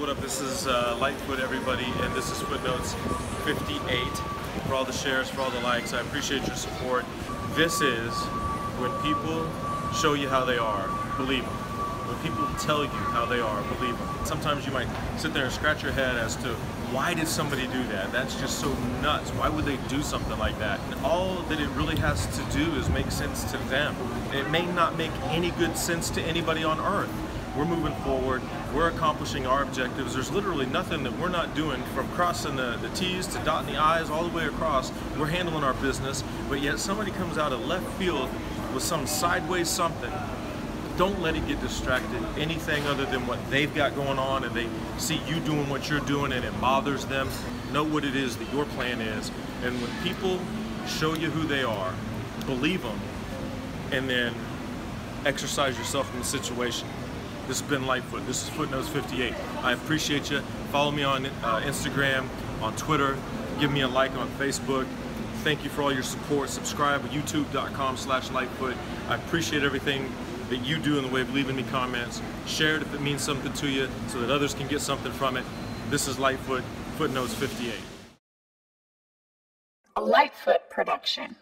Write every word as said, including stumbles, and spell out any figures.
what up? This is uh, Litefoot, everybody, and this is Footnotes fifty-eight. For all the shares, for all the likes, I appreciate your support. This is when people show you how they are, believe them. When people tell you how they are, believe them. Sometimes you might sit there and scratch your head as to why did somebody do that? That's just so nuts. Why would they do something like that? And all that it really has to do is make sense to them. It may not make any good sense to anybody on earth. We're moving forward, we're accomplishing our objectives. There's literally nothing that we're not doing, from crossing the, the T's to dotting the I's all the way across. We're handling our business, but yet somebody comes out of left field with some sideways something. Don't let it get distracted, anything other than what they've got going on, and they see you doing what you're doing and it bothers them. Know what it is that your plan is. And when people show you who they are, believe them, and then exercise yourself in the situation. This has been Litefoot. This is Footnotes fifty-eight. I appreciate you. Follow me on uh, Instagram, on Twitter. Give me a like on Facebook. Thank you for all your support. Subscribe at youtube dot com slash Litefoot. I appreciate everything that you do in the way of leaving me comments. Share it if it means something to you so that others can get something from it. This is Litefoot, Footnotes fifty-eight. A Litefoot production.